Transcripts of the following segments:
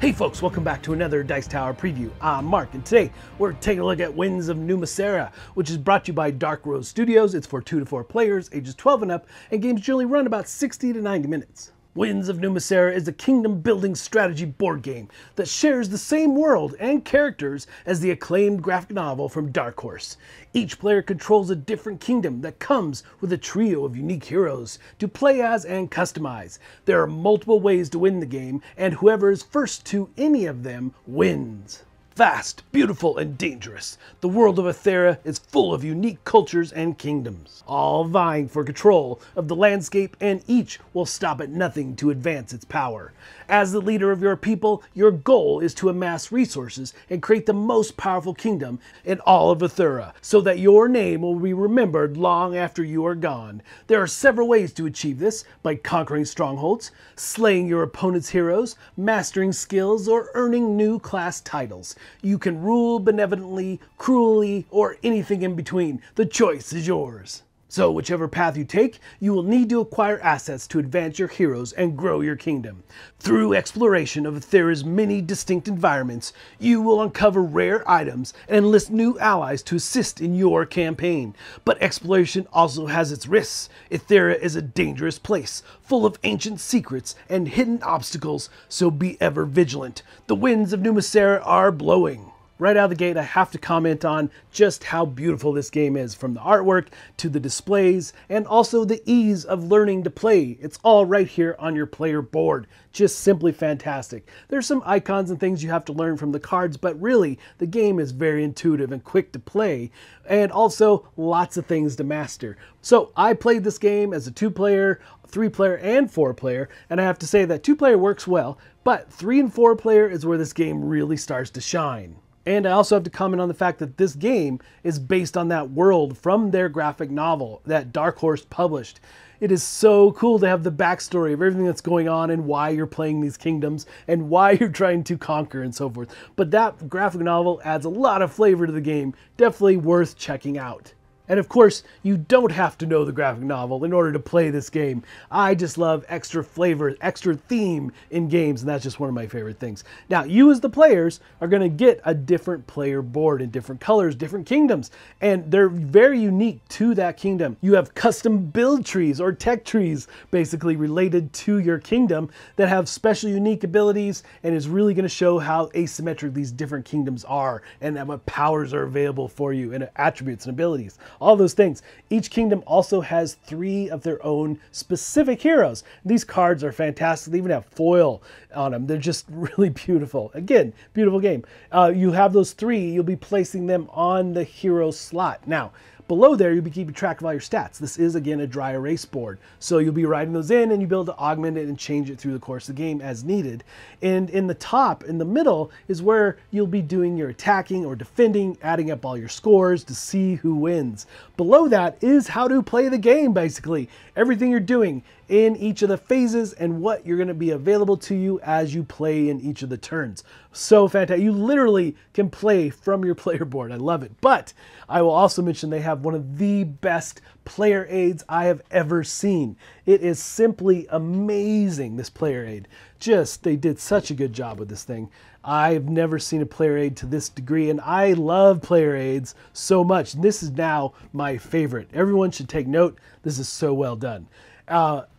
Hey folks, welcome back to another Dice Tower preview. I'm Mark, and today we're taking a look at Winds of Numenera, which is brought to you by Dark Rose Studios. It's for 2 to 4 players, ages 12 and up, and games generally run about 60 to 90 minutes. Winds of Numenera is a kingdom-building strategy board game that shares the same world and characters as the acclaimed graphic novel from Dark Horse. Each player controls a different kingdom that comes with a trio of unique heroes to play as and customize. There are multiple ways to win the game, and whoever is first to any of them wins. Vast, beautiful, and dangerous, the world of Aethera is full of unique cultures and kingdoms, all vying for control of the landscape, and each will stop at nothing to advance its power. As the leader of your people, your goal is to amass resources and create the most powerful kingdom in all of Aethera, so that your name will be remembered long after you are gone. There are several ways to achieve this: by conquering strongholds, slaying your opponent's heroes, mastering skills, or earning new class titles. You can rule benevolently, cruelly, or anything in between. The choice is yours. So whichever path you take, you will need to acquire assets to advance your heroes and grow your kingdom. Through exploration of Aethera's many distinct environments, you will uncover rare items and enlist new allies to assist in your campaign. But exploration also has its risks. Aethera is a dangerous place, full of ancient secrets and hidden obstacles, so be ever vigilant. The winds of Numenera are blowing. Right out of the gate, I have to comment on just how beautiful this game is, from the artwork to the displays, and also the ease of learning to play. It's all right here on your player board. Just simply fantastic. There's some icons and things you have to learn from the cards, but really, the game is very intuitive and quick to play, and also lots of things to master. So I played this game as a 2-player, 3-player, and 4-player, and I have to say that 2-player works well, but 3- and 4-player is where this game really starts to shine. And I also have to comment on the fact that this game is based on that world from their graphic novel that Dark Horse published. It is so cool to have the backstory of everything that's going on and why you're playing these kingdoms and why you're trying to conquer and so forth. But that graphic novel adds a lot of flavor to the game. Definitely worth checking out. And of course, you don't have to know the graphic novel in order to play this game. I just love extra flavor, extra theme in games, and that's just one of my favorite things. Now, you as the players are going to get a different player board in different colors, different kingdoms, and they're very unique to that kingdom. You have custom build trees or tech trees basically related to your kingdom that have special unique abilities, and is really going to show how asymmetric these different kingdoms are and what powers are available for you and attributes and abilities. All those things. Each kingdom also has 3 of their own specific heroes. These cards are fantastic. They even have foil on them. They're just really beautiful. Again, beautiful game. You have those 3. You'll be placing them on the hero slot. Now, below there, you'll be keeping track of all your stats. This is, again, a dry erase board. So you'll be writing those in, and you'll be able to augment it and change it through the course of the game as needed. And in the top, in the middle, is where you'll be doing your attacking or defending, adding up all your scores to see who wins. Below that is how to play the game, basically. Everything you're doing in each of the phases and what you're going to be available to you as you play in each of the turns. So fantastic. You literally can play from your player board. I love it. But I will also mention they have one of the best player aids I have ever seen. It is simply amazing, this player aid. Just, they did such a good job with this thing. I've never seen a player aid to this degree, and I love player aids so much. This is now my favorite. Everyone should take note. This is so well done.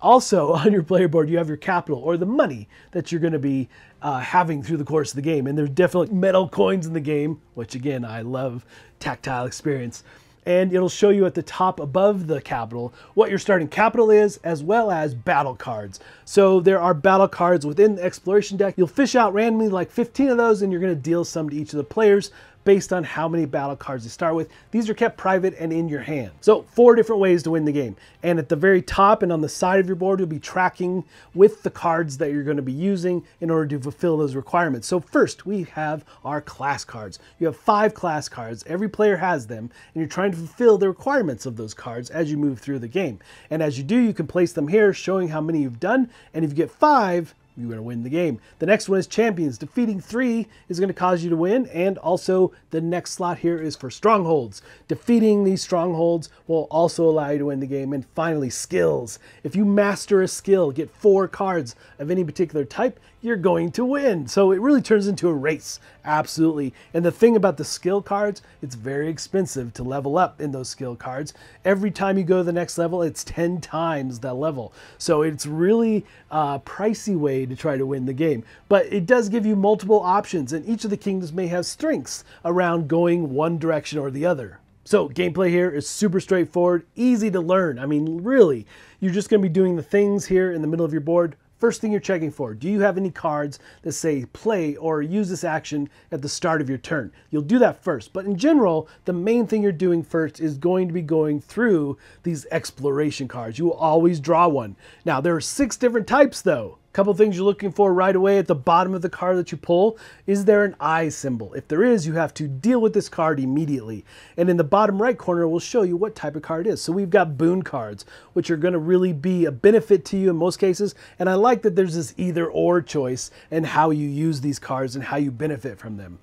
Also, on your player board, you have your capital, or the money that you're going to be having through the course of the game. And there's definitely metal coins in the game, which, again, I love tactile experience. And it'll show you at the top above the capital what your starting capital is, as well as battle cards. So there are battle cards within the exploration deck. You'll fish out randomly like 15 of those, and you're going to deal some to each of the players based on how many battle cards you start with. These are kept private and in your hand. So 4 different ways to win the game. And at the very top and on the side of your board, you'll be tracking with the cards that you're going to be using in order to fulfill those requirements. So first, we have our class cards. You have 5 class cards. Every player has them, and you're trying to fulfill the requirements of those cards as you move through the game. And as you do, you can place them here, showing how many you've done. And if you get 5, you're going to win the game. The next one is Champions. Defeating 3 is going to cause you to win, and also the next slot here is for Strongholds. Defeating these Strongholds will also allow you to win the game. And finally, Skills. If you master a skill, get 4 cards of any particular type, you're going to win. So it really turns into a race, absolutely. And the thing about the skill cards, it's very expensive to level up in those skill cards. Every time you go to the next level, it's 10 times that level. So it's really a pricey way to try to win the game, but it does give you multiple options, and each of the kingdoms may have strengths around going one direction or the other. So gameplay here is super straightforward, easy to learn. I mean, really, you're just going to be doing the things here in the middle of your board. First thing you're checking for, do you have any cards that say play or use this action at the start of your turn? You'll do that first, but in general, the main thing you're doing first is going to be going through these exploration cards. You will always draw one. Now, there are 6 different types though. Couple things you're looking for right away at the bottom of the card that you pull. Is there an eye symbol? If there is, you have to deal with this card immediately. And in the bottom right corner, we'll show you what type of card it is. So we've got boon cards, which are going to really be a benefit to you in most cases. And I like that there's this either or choice and how you use these cards and how you benefit from them.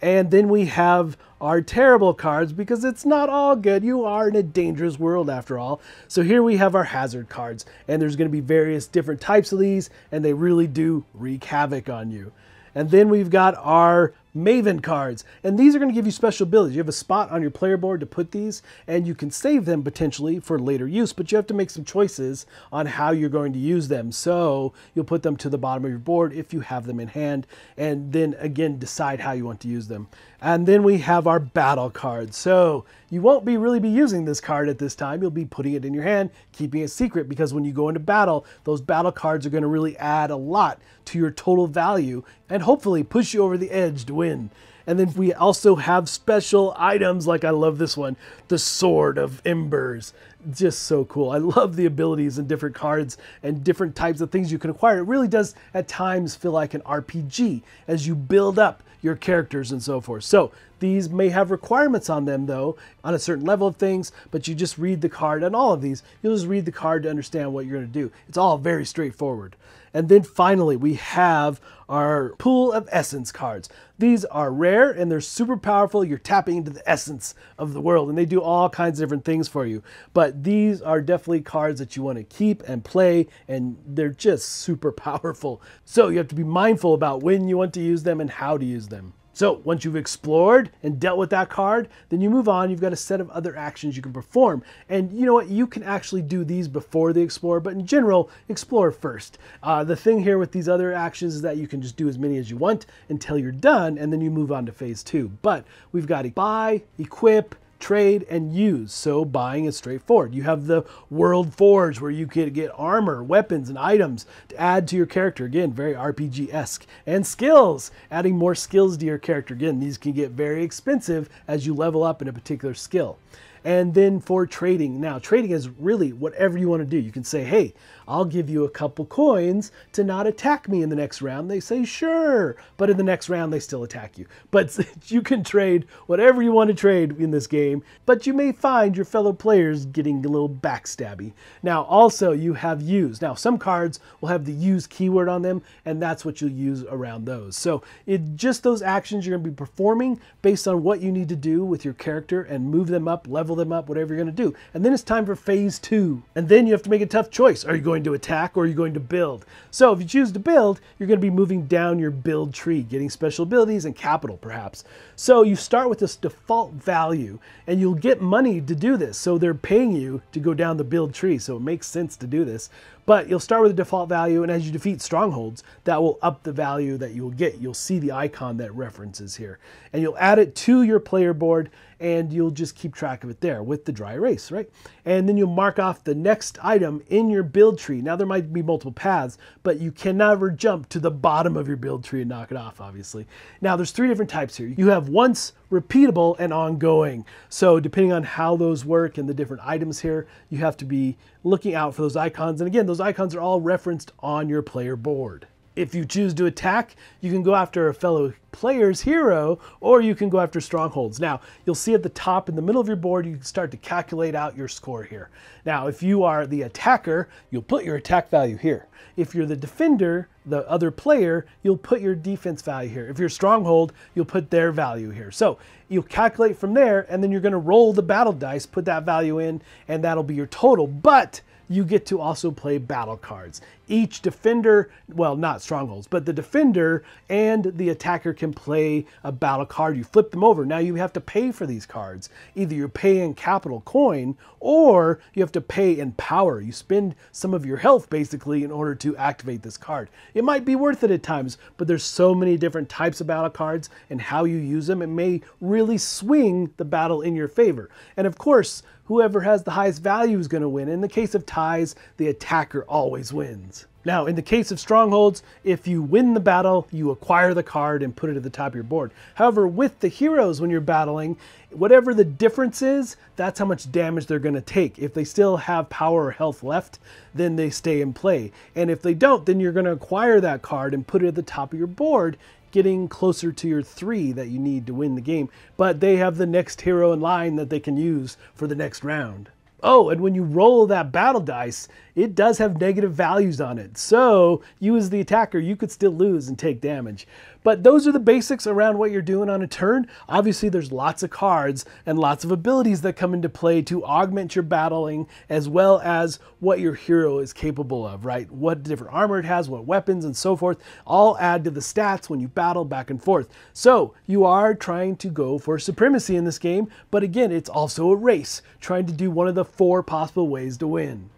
And then we have our terrible cards, because it's not all good. You are in a dangerous world after all. So here we have our hazard cards, and there's going to be various different types of these, and they really do wreak havoc on you. And then we've got our Maven cards, and these are going to give you special abilities. You have a spot on your player board to put these, and you can save them potentially for later use, but you have to make some choices on how you're going to use them. So you'll put them to the bottom of your board if you have them in hand, and then again decide how you want to use them. And then we have our battle cards. So you won't be really be using this card at this time. You'll be putting it in your hand, keeping it secret, because when you go into battle, those battle cards are going to really add a lot to your total value and hopefully push you over the edge to win. And then we also have special items, like I love this one, the Sword of Embers. Just so cool. I love the abilities and different cards and different types of things you can acquire. It really does at times feel like an RPG as you build up your characters and so forth. So these may have requirements on them though, on a certain level of things, but you just read the card on all of these. You'll just read the card to understand what you're going to do. It's all very straightforward. And then finally, we have our Pool of Essence cards. These are rare and they're super powerful. You're tapping into the essence of the world, and they do all kinds of different things for you. But these are definitely cards that you want to keep and play, and they're just super powerful. So you have to be mindful about when you want to use them and how to use them. So once you've explored and dealt with that card, then you move on. You've got a set of other actions you can perform. And you know what? You can actually do these before the explore, but in general, explore first. The thing here with these other actions is that you can just do as many as you want until you're done, and then you move on to phase 2. But we've got to buy, equip, trade, and use. So buying is straightforward. You have the World Forge, where you can get armor, weapons, and items to add to your character. Again, very RPG-esque. And skills, adding more skills to your character. Again, these can get very expensive as you level up in a particular skill. And then for trading. Now, trading is really whatever you want to do. You can say, hey, I'll give you a couple coins to not attack me in the next round. They say, sure. But in the next round, they still attack you. But you can trade whatever you want to trade in this game. But you may find your fellow players getting a little backstabby. Now, also, you have use. Now, some cards will have the use keyword on them, and that's what you'll use around those. So it's just those actions you're going to be performing based on what you need to do with your character and move them up, level them up, whatever you're going to do. And then it's time for phase 2. And then you have to make a tough choice. Are you going to attack or are you going to build? So if you choose to build, you're going to be moving down your build tree, getting special abilities and capital perhaps. So you start with this default value, and you'll get money to do this. So they're paying you to go down the build tree. So it makes sense to do this. But you'll start with a default value, and as you defeat strongholds, that will up the value that you'll get. You'll see the icon that references here. And you'll add it to your player board, and you'll just keep track of it there with the dry erase, right? And then you'll mark off the next item in your build tree. Now, there might be multiple paths, but you can never jump to the bottom of your build tree and knock it off, obviously. Now, there's 3 different types here. You have once, repeatable, and ongoing. So depending on how those work and the different items here, you have to be looking out for those icons. And again, those icons are all referenced on your player board. If you choose to attack, you can go after a fellow player's hero, or you can go after strongholds. Now, you'll see at the top in the middle of your board, you can start to calculate out your score here. Now, if you are the attacker, you'll put your attack value here. If you're the defender, the other player, you'll put your defense value here. If you're stronghold, you'll put their value here. So you'll calculate from there, and then you're going to roll the battle dice, put that value in, and that'll be your total. But you get to also play battle cards. Each defender, well, not strongholds, but the defender and the attacker can play a battle card. You flip them over. Now you have to pay for these cards. Either you pay in capital coin, or you have to pay in power. You spend some of your health basically in order to activate this card. It might be worth it at times, but there's so many different types of battle cards and how you use them. It may really swing the battle in your favor. And of course, whoever has the highest value is going to win. In the case of ties, the attacker always wins. Now, in the case of strongholds, if you win the battle, you acquire the card and put it at the top of your board. However, with the heroes, when you're battling, whatever the difference is, that's how much damage they're going to take. If they still have power or health left, then they stay in play. And if they don't, then you're going to acquire that card and put it at the top of your board, getting closer to your 3 that you need to win the game. But they have the next hero in line that they can use for the next round. Oh, and when you roll that battle dice, it does have negative values on it. So you as the attacker, you could still lose and take damage. But those are the basics around what you're doing on a turn. Obviously, there's lots of cards and lots of abilities that come into play to augment your battling, as well as what your hero is capable of, right? What different armor it has, what weapons and so forth, all add to the stats when you battle back and forth. So you are trying to go for supremacy in this game. But again, it's also a race, trying to do one of the 4 possible ways to win.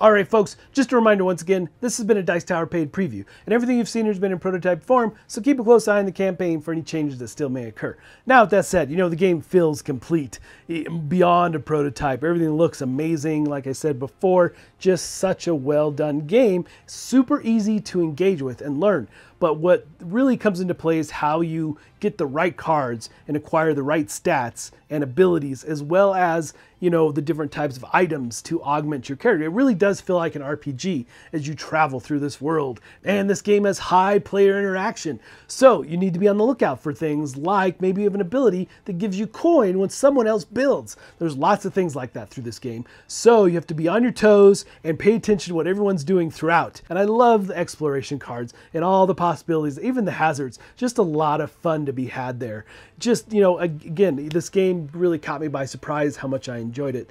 All right, folks, just a reminder once again, this has been a Dice Tower paid preview, and everything you've seen here has been in prototype form, so keep a close eye on the campaign for any changes that still may occur. Now, with that said, you know, the game feels complete, beyond a prototype. Everything looks amazing, like I said before, just such a well-done game, super easy to engage with and learn. But what really comes into play is how you get the right cards and acquire the right stats and abilities, as well as, you know, the different types of items to augment your character. It really does feel like an RPG as you travel through this world. And this game has high player interaction. So you need to be on the lookout for things like maybe you have an ability that gives you coin when someone else builds. There's lots of things like that through this game. So you have to be on your toes and pay attention to what everyone's doing throughout. And I love the exploration cards and all the possibilities, even the hazards. Just a lot of fun to be had there. Just, you know, again, this game really caught me by surprise how much I enjoyed it.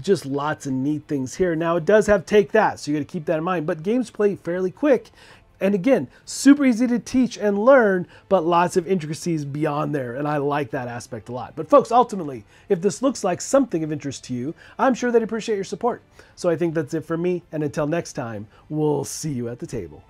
Just lots of neat things here. Now, it does have Take That, so you got to keep that in mind, but games play fairly quick. And again, super easy to teach and learn, but lots of intricacies beyond there. And I like that aspect a lot. But folks, ultimately, if this looks like something of interest to you, I'm sure they'd appreciate your support. So I think that's it for me. And until next time, we'll see you at the table.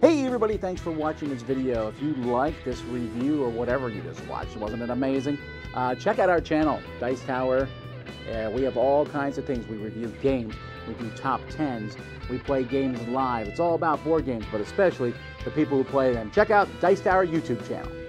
Hey everybody, thanks for watching this video. If you like this review or whatever you just watched, wasn't it amazing? Check out our channel, Dice Tower. We have all kinds of things. We review games, we do top 10s, we play games live. It's all about board games, but especially the people who play them. Check out Dice Tower YouTube channel.